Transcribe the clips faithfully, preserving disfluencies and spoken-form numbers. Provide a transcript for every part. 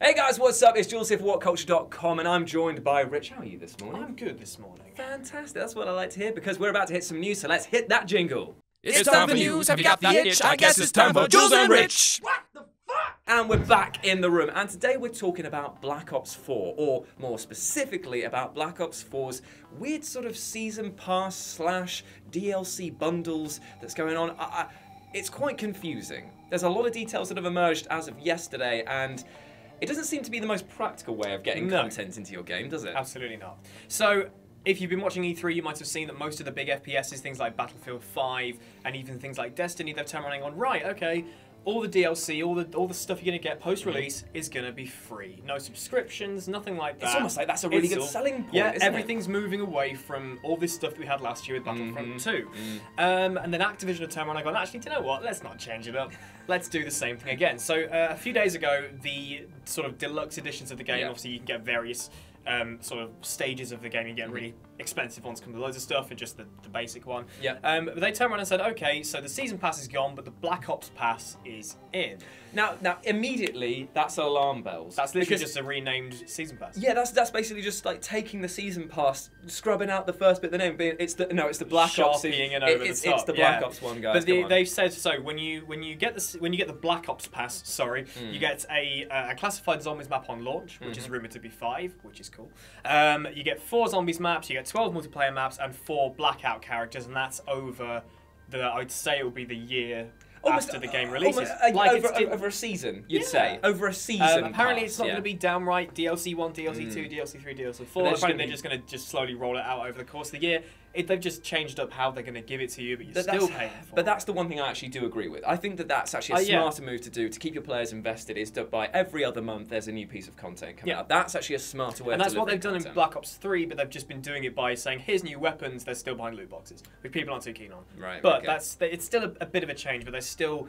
Hey guys, what's up? It's Jules here for what culture dot com and I'm joined by Rich. How are you this morning? I'm good this morning. Fantastic, that's what I like to hear because we're about to hit some news, so let's hit that jingle. It's, it's time, time for news, have you got the itch? I guess it's time for Jules and Rich. What the fuck? And we're back in the room and today we're talking about Black Ops four, or more specifically about Black Ops four's weird sort of season pass slash D L C bundles that's going on. I, I, it's quite confusing. There's a lot of details that have emerged as of yesterday and it doesn't seem to be the most practical way of getting no. content into your game, does it? Absolutely not. So, if you've been watching E three, you might have seen that most of the big F P Ses, things like Battlefield five, and even things like Destiny, they've turned around and gone, right, okay, all the D L C, all the all the stuff you're going to get post-release mm-hmm. is going to be free. No subscriptions, nothing like that. It's almost like that's a really it's good all, selling point, yeah, isn't everything's it? Moving away from all this stuff that we had last year with Battlefront two. Mm-hmm. um, and then Activision have turned around and gone, actually, do you know what? Let's not change it up. Let's do the same thing again. So uh, a few days ago, the sort of deluxe editions of the game, yeah. obviously you can get various Um, sort of stages of the game. You get really expensive ones, come with loads of stuff, and just the, the basic one. Yeah. Um, but they turned around and said, okay, so the season pass is gone, but the Black Ops pass is in. Now, now immediately, that's alarm bells. That's literally because, just a renamed season pass. Yeah, that's that's basically just like taking the season pass, scrubbing out the first bit of the name. Being, it's the no, it's the Black Sharpieing Ops. It, over it's, the top. It's the Black yeah. Ops one, guys. But the, they've said so when you when you get the when you get the Black Ops pass, sorry, mm. you get a, a classified zombies map on launch, which mm-hmm. is rumored to be five, which is cool. Cool. Um, you get four zombies maps, you get twelve multiplayer maps, and four blackout characters, and that's over the, I'd say it would be the year almost, after the game releases. Uh, like over, it's, over a season, you'd yeah. say. Over a season. Um, apparently pass, it's not yeah. going to be downright D L C one, D L C two, mm. D L C three, D L C four. They're apparently they're just going to just slowly roll it out over the course of the year. It, they've just changed up how they're going to give it to you, but you're but still paying for it. But that's the one thing I actually do agree with. I think that that's actually a uh, smarter yeah. move to do to keep your players invested is to buy every other month there's a new piece of content coming yeah. out. That's actually a smarter way to do it. And that's what they've done content. in Black Ops three, but they've just been doing it by saying, here's new weapons, they're still behind loot boxes, which people aren't too keen on. Right. But okay. that's it's still a, a bit of a change, but they're still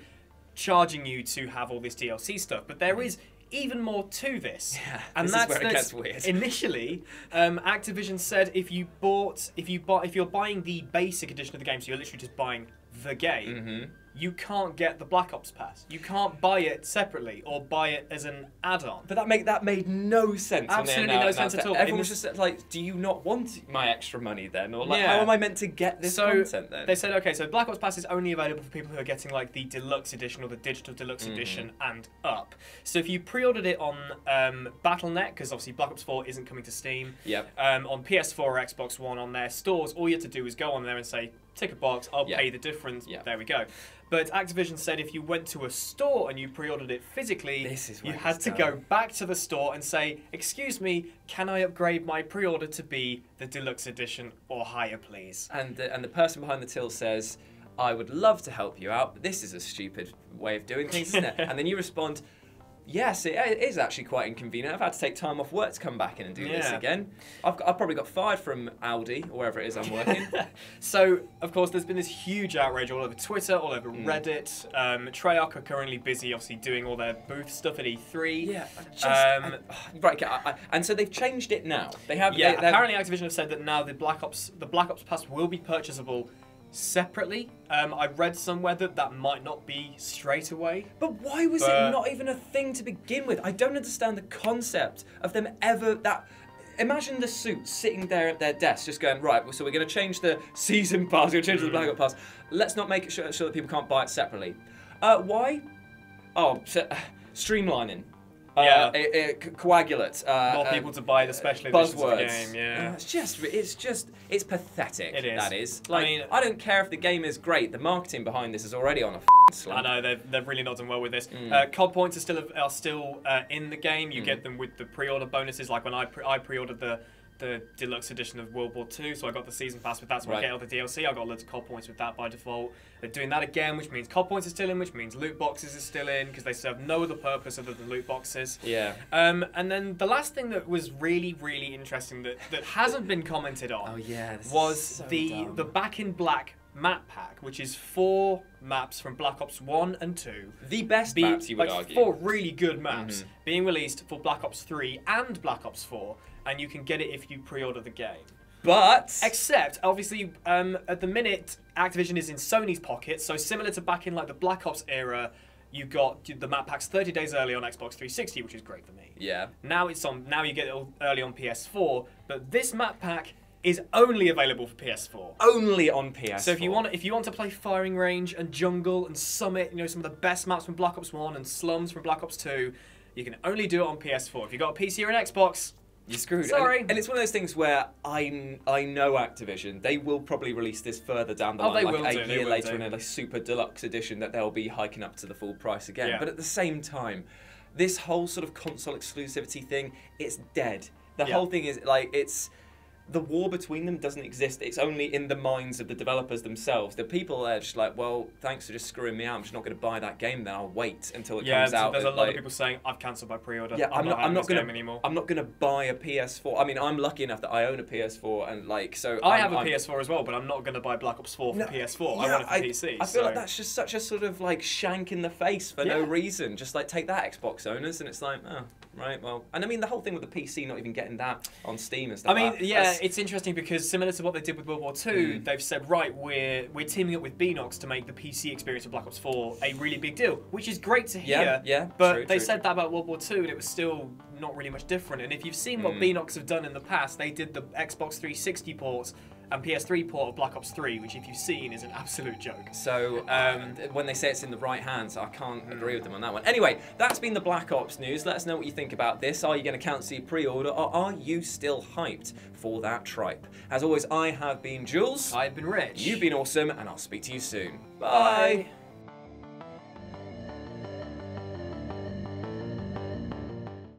charging you to have all this D L C stuff. But there is even more to this, yeah, and this that's is where it gets weird. Initially, um, Activision said if you bought, if you bought, if you're buying the basic edition of the game, so you're literally just buying the game, mm-hmm. you can't get the Black Ops pass. You can't buy it separately or buy it as an add-on. But that made that made no sense. Absolutely no sense at all. Everyone was just like, "Do you not want my extra money then?" Or like, yeah. "How am I meant to get this so content then?" They said, "Okay, so Black Ops pass is only available for people who are getting like the deluxe edition or the digital deluxe mm. edition and up. So if you pre-ordered it on um, Battle dot net, because obviously Black Ops four isn't coming to Steam, yep. um, on P S four or Xbox One on their stores, all you have to do is go on there and say, "Tick a box, I'll yep. pay the difference." Yep. There we go. But Activision said if you went to a store and you pre-ordered it physically, this is you had to done. go back to the store and say, "Excuse me, can I upgrade my pre-order to be the deluxe edition or higher, please?" And the, and the person behind the till says, "I would love to help you out, but this is a stupid way of doing things, isn't it?" And then you respond, "Yes, it is actually quite inconvenient. I've had to take time off work to come back in and do yeah. this again. I've, got, I've probably got fired from Aldi, or wherever it is I'm working." So, of course, there's been this huge outrage all over Twitter, all over mm. Reddit. Um, Treyarch are currently busy, obviously, doing all their booth stuff at E three. Yeah, just, um, and, right, I, I, and so they've changed it now. They have. Yeah, they, apparently Activision have said that now the Black Ops, the Black Ops Pass will be purchasable separately. Um, I read somewhere that that might not be straight away. But why was but... it not even a thing to begin with? I don't understand the concept of them ever that... Imagine the suits sitting there at their desk just going, "Right, so we're going to change the season pass, we're going to change mm. the Black Ops pass. Let's not make it sure, sure that people can't buy it separately." Uh, why? Oh, so, uh, streamlining. Uh, yeah. It, it, coagulate. Uh, More people um, to buy the special editions of the game. Yeah. Uh, it's just, it's just, it's pathetic. It is. That is. Like, I mean, I don't care if the game is great. The marketing behind this is already on a f***ing slump. I know they've they've really not done well with this. Mm. Uh, C O D points are still are still uh, in the game. You mm. get them with the pre-order bonuses. Like when I pre I pre-ordered the. the deluxe edition of World War Two, so I got the season pass with that, so right. I get all the D L C, I got loads of C O D points with that by default. They're doing that again, which means C O D points are still in, which means loot boxes are still in, because they serve no other purpose other than loot boxes. Yeah. Um, and then the last thing that was really, really interesting that, that hasn't been commented on oh, yeah, was so the, the Back in Black map pack, which is four maps from Black Ops one and two. The best be, maps, you would like, argue. Four really good mamaps mm-hmm. being released for Black Ops three and Black Ops four. And you can get it if you pre-order the game. But... Except, obviously, um, at the minute, Activision is in Sony's pocket, so similar to back in like the Black Ops era, you got the map packs thirty days early on Xbox three sixty, which is great for me. Yeah. Now it's on. Now you get it early on P S four, but this map pack is only available for P S four. Only on P S four. So if you want, if you want to play Firing Range and Jungle and Summit, you know, some of the best maps from Black Ops one and Slums from Black Ops two, you can only do it on P S four. If you've got a P C or an Xbox, you're screwed. Sorry. And, and it's one of those things where I, I know Activision, they will probably release this further down the oh, line, like do, a year later do. in a super deluxe edition that they'll be hiking up to the full price again. Yeah. But at the same time, this whole sort of console exclusivity thing, it's dead. The yeah. whole thing is like, it's, the war between them doesn't exist. It's only in the minds of the developers themselves. The people are just like, well, thanks for just screwing me out. I'm just not going to buy that game. Then I'll wait until it yeah, comes out. There's a lot like, of people saying, I've cancelled my pre-order. Yeah, I'm, I'm not, not, not going to anymore. I'm not going to buy a P S four. I mean, I'm lucky enough that I own a P S four, and like, so I I'm, have a I'm, P S four as well. But I'm not going to buy Black Ops four for no, P S four. Yeah, I want it for I, P C. I feel so. like that's just such a sort of like shank in the face for yeah. no reason. Just like take that, Xbox owners, and it's like, oh, right, well, and I mean the whole thing with the P C not even getting that on Steam and stuff. I mean, like, yeah. It's interesting because similar to what they did with World War Two, mm. they've said, right, we're we're teaming up with Beenox to make the P C experience of Black Ops four a really big deal, which is great to hear. Yeah, yeah. But true, they true. said that about World War Two, and it was still not really much different. And if you've seen what mm. Beenox have done in the past, they did the Xbox three sixty port and P S three port of Black Ops three, which if you've seen is an absolute joke. So um, when they say it's in the right hands, I can't agree with them on that one. Anyway, that's been the Black Ops news. Let us know what you think about this. Are you going to cancel your pre-order, or are you still hyped for that tripe? As always, I have been Jules. I've been Rich. You've been awesome, and I'll speak to you soon. Bye. Bye.